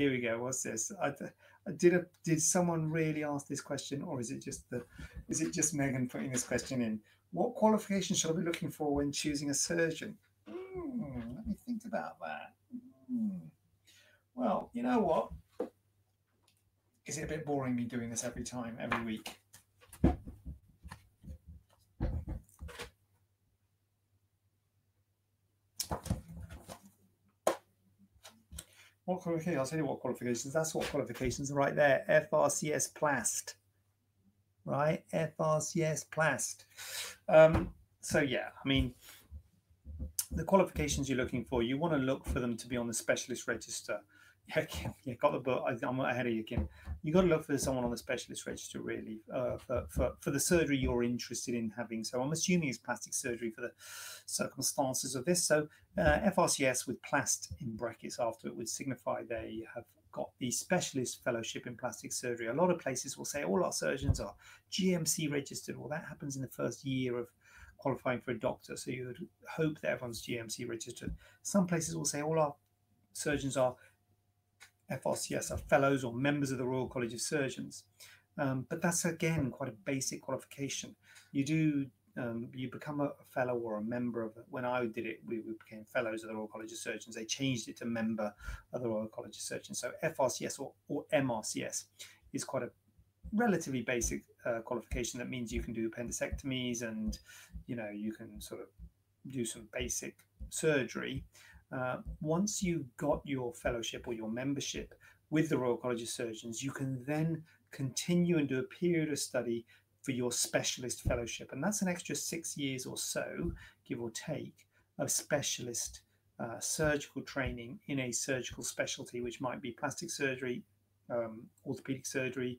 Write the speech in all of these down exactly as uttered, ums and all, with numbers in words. Here we go. What's this? I, I did a, did someone really ask this question, or is it just the is it just Megan putting this question in? What qualifications should I be looking for when choosing a surgeon? Mm, let me think about that. Mm. Well, you know what? Is it a bit boring me doing this every time, every week? What qualifications? I'll tell you what qualifications. That's what qualifications are right there. F R C S Plast. Right? F R C S Plast. Um, so, yeah, I mean, the qualifications you're looking for, you want to look for them to be on the specialist register. Yeah, Kim, yeah, got the book. I, I'm ahead of you, Kim. You've got to look for someone on the specialist register, really, uh, for, for, for the surgery you're interested in having. So I'm assuming it's plastic surgery for the circumstances of this. So uh, F R C S with Plast in brackets after it would signify they have got the specialist fellowship in plastic surgery. A lot of places will say all our surgeons are G M C registered. Well, that happens in the first year of qualifying for a doctor. So you would hope that everyone's G M C registered. Some places will say all our surgeons are F R C S, are fellows or members of the Royal College of Surgeons. Um, but that's, again, quite a basic qualification. You do, um, you become a fellow or a member of, when I did it, we, we became fellows of the Royal College of Surgeons. They changed it to member of the Royal College of Surgeons. So F R C S or, or M R C S is quite a relatively basic uh, qualification. That means you can do appendicectomies and, you know, you can sort of do some basic surgery. Uh, once you've got your fellowship or your membership with the Royal College of Surgeons, you can then continue and do a period of study for your specialist fellowship. And that's an extra six years or so, give or take, of specialist uh, surgical training in a surgical specialty, which might be plastic surgery, um, orthopedic surgery,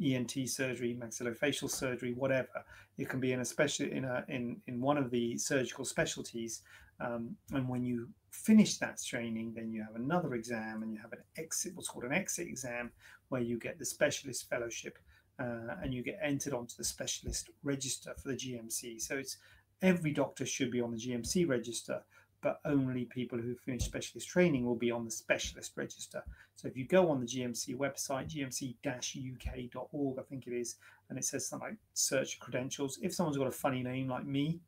E N T surgery, maxillofacial surgery, whatever. It can be in a special in a in in one of the surgical specialties, um, and when you finish that training, then you have another exam, and you have an exit, what's called an exit exam, where you get the specialist fellowship, uh, and you get entered onto the specialist register for the G M C. So it's every doctor should be on the G M C register, but only people who finish specialist training will be on the specialist register. So if you go on the G M C website, G M C dash U K dot org, I think it is, and it says something like search credentials. If someone's got a funny name like me,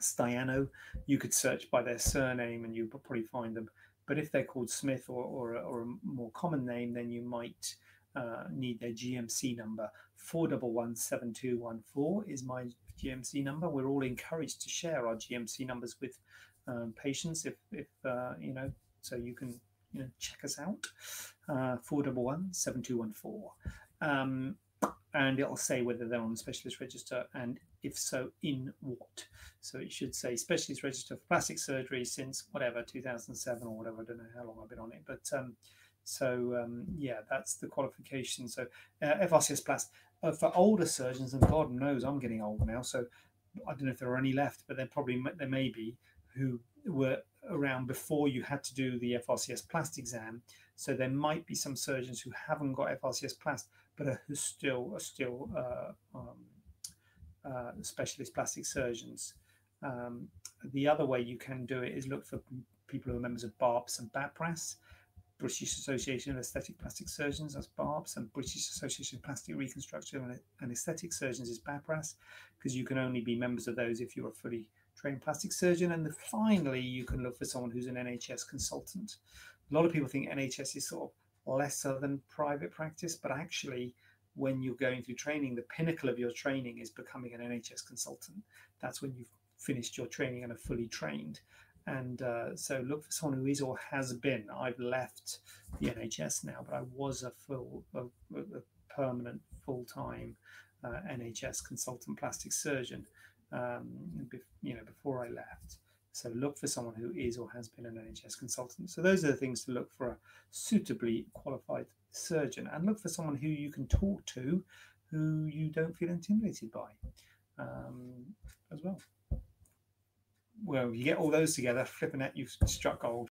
Staiano, you could search by their surname and you'd probably find them. But if they're called Smith or, or, or a more common name, then you might uh, need their G M C number. four one one seven two one four is my G M C number. We're all encouraged to share our G M C numbers with Um, patients, if, if uh, you know, so you can, you know, check us out, uh, four one one seven two one four, um, and it'll say whether they're on the specialist register, and if so, in what. So it should say specialist register for plastic surgery since whatever, two thousand seven or whatever, I don't know how long I've been on it, but um, so um, yeah, that's the qualification. So uh, F R C S Plast, uh, for older surgeons, and God knows I'm getting old now, so I don't know if there are any left, but there probably, there may be, who were around before you had to do the F R C S Plast exam. So there might be some surgeons who haven't got F R C S Plast, but are still are still uh, um, uh, specialist plastic surgeons. Um, the other way you can do it is look for people who are members of BARPS and BAPRAS, British Association of Aesthetic Plastic Surgeons, that's BARPS, and British Association of Plastic Reconstruction and Aesthetic Surgeons is BAPRAS, because you can only be members of those if you are fully trained plastic surgeon. And then finally, you can look for someone who's an N H S consultant. A lot of people think N H S is sort of lesser than private practice, but actually, when you're going through training, the pinnacle of your training is becoming an N H S consultant. That's when you've finished your training and are fully trained. And uh, so look for someone who is or has been. I've left the N H S now, but I was a full, a, a permanent, full-time uh, N H S consultant plastic surgeon. Um, you know, before I left. So look for someone who is or has been an N H S consultant. So those are the things to look for a suitably qualified surgeon, and look for someone who you can talk to, who you don't feel intimidated by um, as well. Well, you get all those together, flipping at you've struck gold.